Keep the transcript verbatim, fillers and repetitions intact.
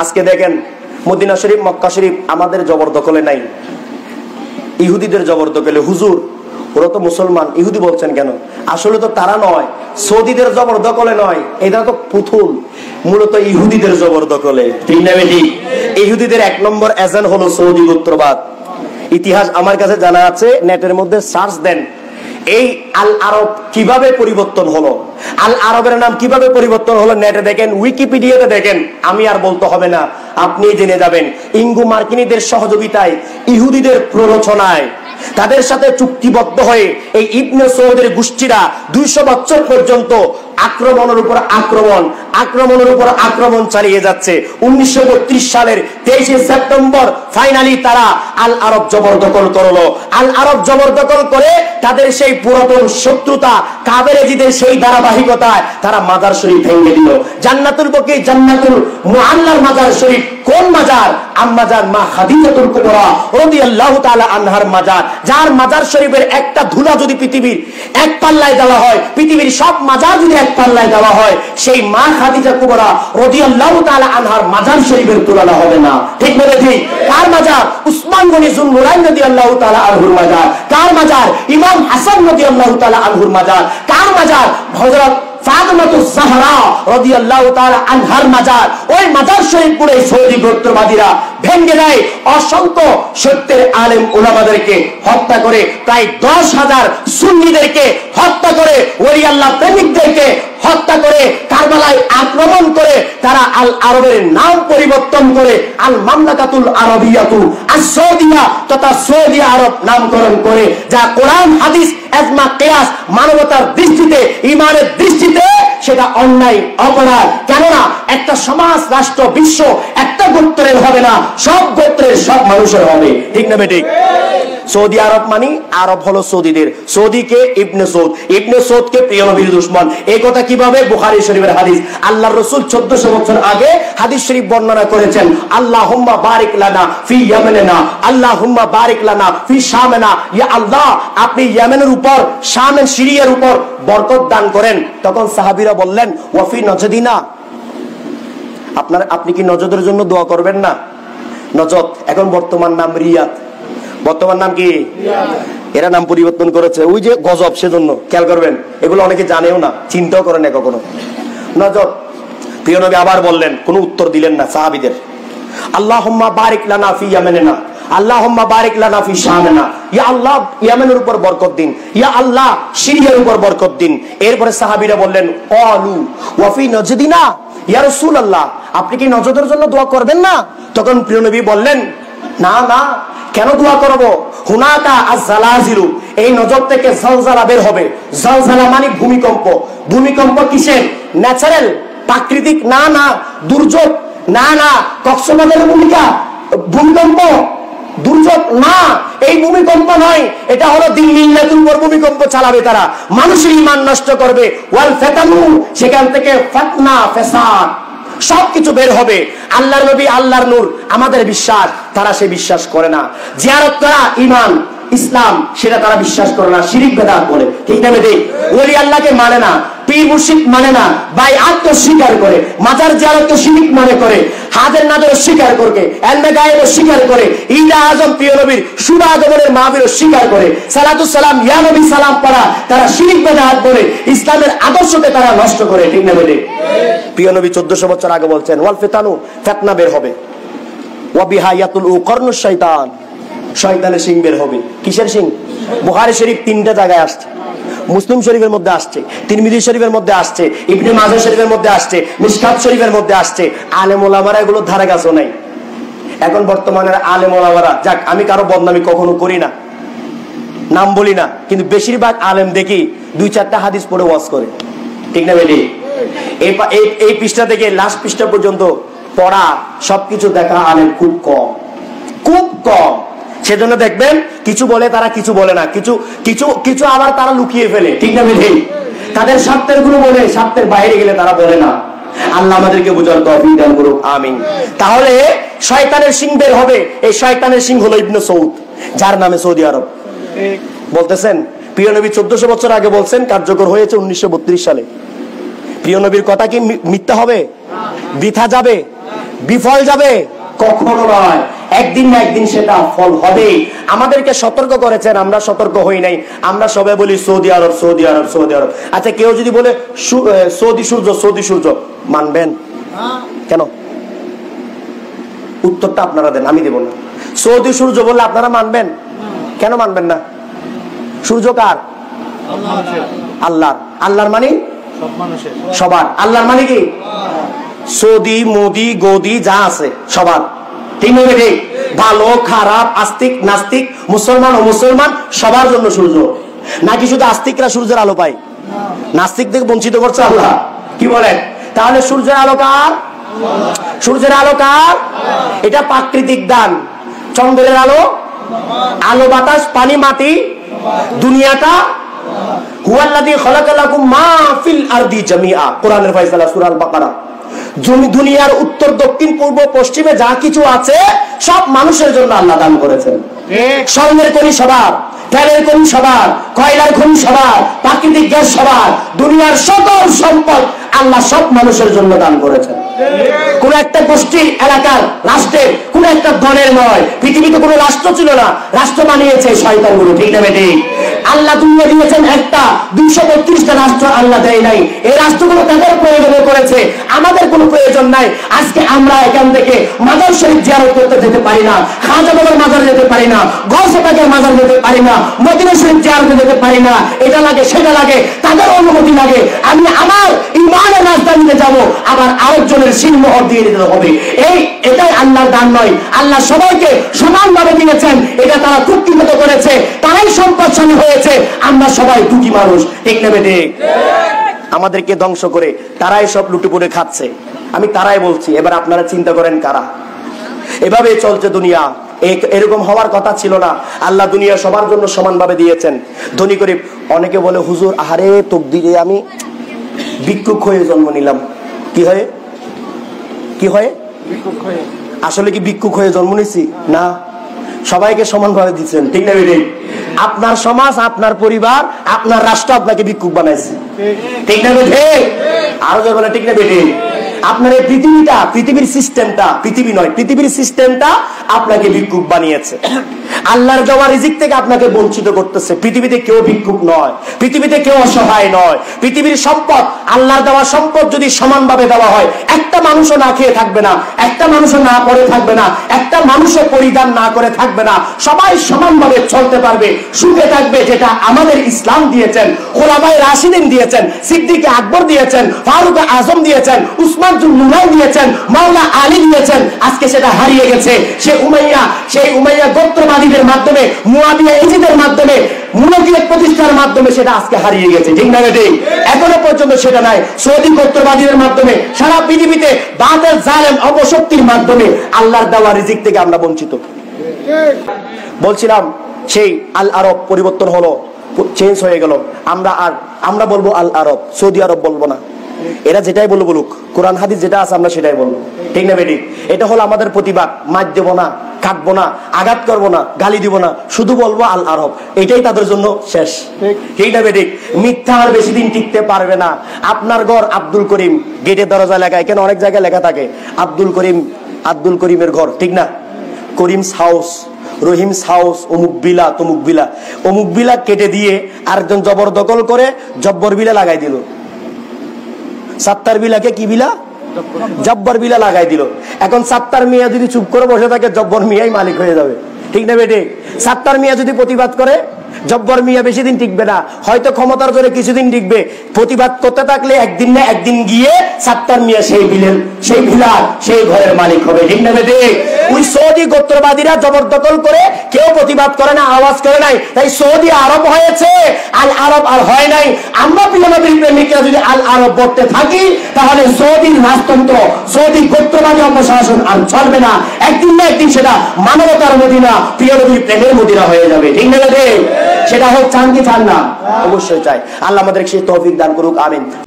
आज के देखें मदिना शरीफ मक्का शरीफ आमादेर जबरदखले नहीं इहुदीदेर जबरदखले हुजूर ওরা তো মুসলমান ইহুদি বলছেন কেন আসলে তো তারা নয় সৌদিদের জবরদখলে নয় এটা তো পুতুল মূলত ইহুদিদের জবরদখলে ঠিক না বেটি ইহুদিদের এক নম্বর এজেন্ট হলো সৌদি গোত্রবাদ ইতিহাস আমার কাছে জানা আছে নেটের মধ্যে সার্চ দেন এই আল আরব কিভাবে পরিবর্তন হলো আল আরবের নাম কিভাবে পরিবর্তন হলো নেটে দেখেন উইকিপিডিয়াতে দেখেন আমি আর বলতে হবে না আপনি জেনে যাবেন ইঙ্গো মার্কিনীদের সহযোগিতায় ইহুদিদের প্ররোচনায় তাদের সাথে চুক্তিবদ্ধ হয়ে এই ইবনে সৌদের গোষ্ঠীরা দুইশো বছর পর্যন্ত আক্রমণের উপর আক্রমণ আক্রমণের উপর আক্রমণ চালিয়ে যাচ্ছে উনিশশো বত্রিশ সালের তেইশে সেপ্টেম্বর ফাইনালি তারা আল আরব জবরদখল করলো আল আরব জবরদখল করে তাদের সেই পুরাতন শত্রুতা কাবেরেজিদের সেই ধারাবাহিকতায় তারা মাজার শরীফ ভেঙে দিল জান্নাতুল বকি জান্নাতুল মুআল্লার মাজার শরীফ কোন মাজার আম্মাজার মা খাদিজাতুল কুবরা রাদিয়াল্লাহু তাআলা আনহার মাজার যার মাজার শরীফের একটা ধুলা যদি পৃথিবীর এক পাল্লায় দেওয়া হয় পৃথিবীর সব মাজার যদি এক পাল্লায় দেওয়া হয় সেই মা খাদিজা কুবরা রাদিয়াল্লাহু তাআলা আনহার মাজার শরীফের তুলনা হবে না ঠিক না ঠিক কার মাজার উসমান গনি জুননুরাইন রাদিয়াল্লাহু তাআলা আনহুর মাজার কার মাজার ইমাম হাসান রাদিয়াল্লাহু তাআলা আনহুর মাজার কার মাজার হযরত ফাতিমাতুস জাহরা রাদিয়াল্লাহু তাআলা আনহার মাজার ওই মাজার শরীফ পুরো সৌদি গোত্রবাদীরা ভেঙে দেয় অসংখ্য সত্যের আলেম উলামাদেরকে হত্যা করে প্রায় দশ হাজার সুন্নিদেরকে হত্যা করে ওলি আল্লাহ প্রেমিকদেরকে হত্যা করে কারবালায় আক্রমণ করে তারা আল আরবের নাম পরিবর্তন করে আল মামলাকাতুল আরবিয়াতু আস-সৌদিয়া তথা সৌদি আরব নামকরণ করে যা কোরআন হাদিস এজমা কিয়াস মানবতার দৃষ্টিতে ইমানের দৃষ্টিতে সেটা অন্যায় অপরাধ কেননা একটা সমাজ রাষ্ট্র বিশ্ব একটা গোত্রের হবে না সব গোত্রের সব মানুষের হবে ঠিক না বেটি সৌদি আরব মানে আরব হলো সৌদিদের সৌদিকে ইবনে সৌদ ইবনে সৌদকে প্রিয় নবীর দুশমন এই কথা কিভাবে বুখারী শরীফের হাদিস আল্লাহর রাসূল চোদ্দশো বছর আগে হাদিস শরীফ বর্ণনা করেছেন আল্লাহুম্মা বারিক লানা ফি ইয়ামানিনা আল্লাহুম্মা বারিক লানা ফি শামিনা ইয়া আল্লাহ আপনি ইয়েমেনের উপর শামেন সিরিয়ার উপর বরকত দান করেন তখন সাহাবীরা বললেন ওয়া ফি নজদিনা আপনার আপনি কি নজদের জন্য দোয়া করবেন না নজদ এখন বর্তমান নাম রিয়াদ বর্তমান নাম কি এরা নাম পরিবর্তন করেছে ওই যে গজব সেজন্য খেয়াল করবেন এগুলো অনেকে জানেও না চিন্তাও করেন না কখনো নজর প্রিয় নবী আবার বললেন কোনো উত্তর দিলেন না সাহাবীদের আল্লাহুম্মা বারিক লানা ফি ইয়ামানিনা আল্লাহুম্মা বারিক লানা ফি শামিনা ইয়া আল্লাহ ইয়েমেনের উপর বরকত দিন ইয়া আল্লাহ সিরিয়ার উপর বরকত দিন এরপরে সাহাবীরা বললেন আলু ওয়া ফি নজদিনা ইয়া রাসূলুল্লাহ আপনি কি নজদের জন্য দোয়া করবেন না তখন প্রিয় নবী বললেন না না কেন দোয়া করব হুনাকা আযযালাযিল এই নজদ থেকে জলজালা বের হবে জলজালা মানে ভূমিকম্প ভূমিকম্প কিসের ন্যাচারাল প্রাকৃতিক না না দুর্যোগ না না কক্সবাজারের ভূমিকা ভূমিকম্প দুর্যোগ না এই ভূমিকম্প নয় এটা হলো দিল্লির নতুন ভূমিকম্প চালাবে তারা মানুষের ঈমান নষ্ট করবে ওয়াল ফাতানু সেখান থেকে ফিতনা ফাসাদ সবকিছু বের হবে আল্লাহর নবী আল্লাহর নূর আমাদের বিশ্বাস তারা সে বিশ্বাস করে না জিয়ারত করা ঈমান ইসলাম সেটা তারা বিশ্বাস করে না শিরক বেদাত বলে ঠিক না বেটি ওলি আল্লাহকে মানে না পীর মুর্শিদ মানে না বাইআত স্বীকার করে মাজার জিয়ারত শিরক মানে করে হাজের নাজর স্বীকার করে এলমে গায়েব স্বীকার করে ঈদা আযম প্রিয় নবীর সুরা আগমনের মাহফিল স্বীকার করে সালাতুস সালাম ইয়া নবী সালাম পড়া তারা শিরক বেদাত বলে ইসলামের আদর্শকে তারা নষ্ট করে ঠিক না বেটি প্রিয় নবী চোদ্দশো বছর আগে বলছেন ওয়াল ফিতানু ফিতনা বের হবে ওয়া বিহায়াতুল উকরনু শয়তান শয়তানের সিং বের হবে কিসের সিং বুখারী শরীফ তিনটা জায়গায় আসছে মুসলিম শরীফের মধ্যে আসছে তিরমিজি শরীফের মধ্যে আসছে ইবনে মাজাহ শরীফের মধ্যে আসছে মিশকাত শরীফের মধ্যে আসছে আলেম ওলামারা এগুলো ধারে কাছেও নাই এখন বর্তমানের আলেম ওলামারা যাক আমি কারো বদনামি কখনো করি না নাম বলি না কিন্তু বেশিরভাগ আলেম দেখি দুই চারটা হাদিস পড়ে ওয়াজ করে ঠিক না বেটি এই এই পৃষ্ঠা থেকে লাস্ট পৃষ্ঠা পর্যন্ত পড়া সবকিছু দেখা আলেম খুব কম খুব কম সেজন্য দেখবেন কিছু বলে তারা কিছু বলে না কিছু কিছু কিছু আবার তারা লুকিয়ে ফেলে ঠিক না বেটি তাদের স্বার্থের গুলো বলে স্বার্থের বাইরে গেলে তারা বলে না আল্লাহ আমাদেরকে বুঝার তৌফিক দান করুক আমিন তাহলে শয়তানের সিং বের হবে এই শয়তানের সিং হলো ইবনে সৌদ যার নামে সৌদি আরব ঠিক বলতেছেন প্রিয় নবী চোদ্দশো বছর আগে বলছেন কার্যকর হয়েছে উনিশশো বত্রিশ সালে প্রিয় নবীর কথা কি মিথ্যা হবে না বৃথা যাবে বিফল যাবে কখনো নয়, একদিন না একদিন সেটা ফল হবে। আমাদেরকে সতর্ক করেছেন, আমরা সতর্ক হই নাই। আমরা সবাই বলি সৌদি আরব সৌদি আরব সৌদি আরব। আচ্ছা, কেউ যদি বলে সৌদি সূর্য সৌদি সূর্য, মানবেন কেন? উত্তরটা আপনারা দেন, আমি দেব না। সৌদি সূর্য বললে আপনারা মানবেন কেন? মানবেন না। সূর্য কার? আল্লাহর। আল্লাহর মানে সবার। আল্লাহর মানে কি? সৌদি মোদি গদি যা আছে সবার, ঠিক না? ভালো খারাপ আস্তিক নাস্তিক মুসলমান ও মুসলমান সবার জন্য সূর্য। নাকি শুধু আস্তিকরা সূর্যের আলো পায়? নাস্তিকদের বঞ্চিত করছে আল্লাহ, কি বলেন? তাহলে সূর্যের আলো কার? সূর্যের আলো কার? এটা প্রাকৃতিক দান। চন্দ্রের আলো, আলো বাতাস পানি মাটি দুনিয়াটা হুয়াল্লাযী খালাকা লাকুম মা ফিল আরদি জামিআ, কোরআনের ফয়সালা সূরা আল বাকারা। দুনিয়ার উত্তর দক্ষিণ পূর্ব পশ্চিমে যা কিছু আছে সব মানুষের জন্য আল্লাহ দান করেছেন। স্বর্ণের খনি সবার, তেলের খনি সবার, কয়লার খনি সবার, প্রাকৃতিক গ্যাস সবার, দুনিয়ার সকল সম্পদ আল্লাহ সব মানুষের জন্য দান করেছেন। কোন একটা গোষ্ঠী এলাকার রাষ্ট্রের কোন একটা দলের নয়। পৃথিবীতে কোন রাষ্ট্র ছিল না, রাষ্ট্র বানিয়েছে শয়তানগুলো, ঠিক না? আল্লাহ দুনিয়া দিয়েছেন একটা, দুইশো বত্রিশটা রাষ্ট্র আল্লাহ দেয় নাই। এই রাষ্ট্রগুলো তাদের প্রয়োজনে করেছে, আমাদের কোনো প্রয়োজন নাই। আজকে আমরা এখান থেকে মাজার শরীফ জিয়ারত করতে যেতে পারি না, খাজা বাবার মাজার যেতে পারি না, গৌসে পাকের মাজার যেতে পারি না, মদিনা শরীফ জিয়ারত যেতে পারি না। এটা লাগে সেটা লাগে, তাদের অনুমতি লাগে। আমি আমার ইমানের রাজধানীতে যাব, আবার আরেকজনের সিলমোহর দিয়ে দিতে হবে। এই এটাই আল্লাহর দান নয়। আল্লাহ সবাইকে সমানভাবে দিয়েছেন, এটা তারা কর্তৃপক্ষ করেছে, তারাই সম্পদশালী হয়েছে। আমরা সবাই দুটি মানুষ, ঠিক না? ঠিক। আমাদেরকে ধ্বংস করে তারাই সব লুটেপুটে খাচ্ছে। আমি তারাই বলছি, এবার আপনারা চিন্তা করেন কারা। এভাবে চলছে দুনিয়া, এরকম হওয়ার কথা ছিল না। আল্লাহ দুনিয়া সবার জন্য সমানভাবে দিয়েছেন। ধনী গরিব, অনেকে বলে হুজুর আহারে তকদিরে আমি ভিক্ষুক হয়ে জন্ম নিলাম। কি হয়ে? কি হয়ে? ভিক্ষুক হয়ে। আসলে কি ভিক্ষুক হয়ে জন্ম নিছি? না, সবাইকে সমানভাবে দিচ্ছেন, ঠিক না? আপনার সমাজ, আপনার পরিবার, আপনার রাষ্ট্র আপনাকে ভিক্ষুক বানাইছে, ঠিক না? আরো যার বলে ঠিক না? আপনার এই পৃথিবীটা, পৃথিবীর সিস্টেমটা, পৃথিবী নয়, পৃথিবীর সিস্টেমটা আপনাকে ভিক্ষুক বানিয়েছে। আল্লাহর দেওয়া রিজিক থেকে আপনাকে বঞ্চিত করতেছে। পৃথিবীতে কেউ ভিক্ষুক নয়, পৃথিবীতে কেউ অসহায় নয়। পৃথিবীর সম্পদ, আল্লাহর দেওয়া সম্পদ যদি সমানভাবে দেওয়া হয়, একটা মানুষও না খেয়ে থাকবে না, একটা মানুষও না পরে থাকবে না, একটা মানুষও পরিধান না করে থাকবে না। সবাই সমানভাবে চলতে পারবে, সুখে থাকবে, যেটা আমাদের ইসলাম দিয়েছেন, খোলাফায়ে রাশিদিন দিয়েছেন, সিদ্দিকে আকবর দিয়েছেন, ফারুক আজম দিয়েছেন, উসমান জুনুনাই দিয়েছেন, মাওলা আলী দিয়েছেন। আজকে সেটা হারিয়ে গেছে। সে উমাইয়া, সেই উমাইয়া গোত্রবাদী মাধ্যমে, মুয়াবিয়া ইজিদের মাধ্যমে, মুনাফিক প্রতিষ্ঠার মাধ্যমে সেটা আজকে হারিয়ে গেছে, ঠিক না? ঠিক। এখনো পর্যন্ত সেটা নাই। সৌদি গোত্রবাদীদের মাধ্যমে, সারা পৃথিবীতে বাতিল জালেম অপশক্তির মাধ্যমে আল্লাহর দেওয়া রিজিক থেকে আমরা বঞ্চিত। বলছিলাম সেই আল আরব পরিবর্তন হলো, চেঞ্জ হয়ে গেল। আমরা আর আমরা বলবো আল আরব, সৌদি আরব বলবো না। এরা যেটাই বলবো বলুক, কোরআন হাদিস যেটা আছে আমরা সেটাই বলবো, ঠিক না? ঠিক। এটা হলো আমাদের প্রতিবাদ। মার দেবো না, কাটবো না, আঘাত করবো না, গালি দিব না, শুধু বলবো আল আরব। এটাই তাদের জন্য শেষ, ঠিক না? ঠিক। মিথ্যা আর বেশি দিন টিকতে পারবে না। আপনার ঘর আব্দুল করিম, গেটের দরজা লেখা, এখানে অনেক জায়গায় লেখা থাকে আব্দুল করিম, আব্দুল করিমের ঘর, ঠিক না? করিমস হাউস, রহিমস হাউস, অমুক বিলা, তমুক বিলা, অমুক বিলা কেটে দিয়ে আরেকজন জবরদখল করে জব্বর বিলা লাগাই দিল। সাত্তার বিলাকে কি বিলা? জব্বর বিলা লাগাই দিল। এখন সাত্তার মিয়া যদি চুপ করে বসে থাকে, জব্বর মিয়াই মালিক হয়ে যাবে, ঠিক না? বেটে। সাত্তার মিয়া যদি প্রতিবাদ করে, জব্বর মিয়া বেশি দিন টিকবে না। হয়তো ক্ষমতার জোরে কিছুদিন টিকবে, প্রতিবাদ করতে থাকলে একদিন না একদিন গিয়ে সাত্তার মিয়া সেই বিলের, সেই ভিলার, সেই ঘরের মালিক হবে, ঠিক না? বেটে। ওই সৌদি গোত্রবাদীরা জবরদখল করে, কেউ প্রতিবাদ করে না, আওয়াজ করে নাই, তাই সৌদি আরব হয়েছে, আল আরব আর হয় নাই। আমরা প্রিয়নবীর প্রেমিকরা যদি আল আরব বলতে থাকি, তাহলে সৌদির রাজতন্ত্র, সৌদি গোত্রবাদী অপশাসন আর চলবে না। একদিন না একদিন সেটা মানবতার মদিনা, প্রিয়নবীর প্রেমের মদিনা হয়ে যাবে, ঠিক না? সেটা হোক, চান কি চান না? অবশ্যই চাই। আল্লাহ আমাদের সেই তৌফিক দান করুক, আমিন।